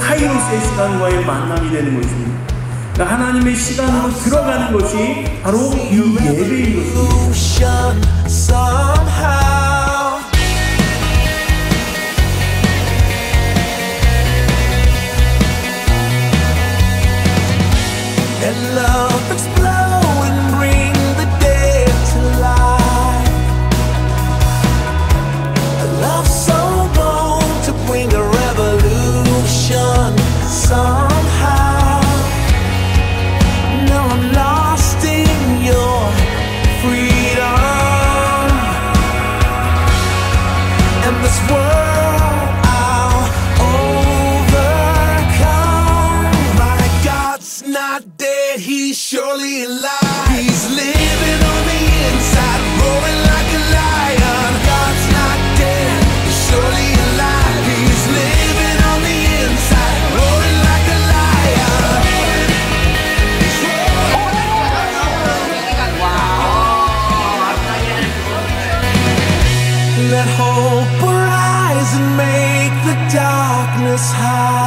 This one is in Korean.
카이로스의 시간과의 만남이 되는 것입니다. 그러니까 하나님의 시간으로 들어가는 것이 바로 이 예배인 것입니다. Let hope arise and make the darkness high.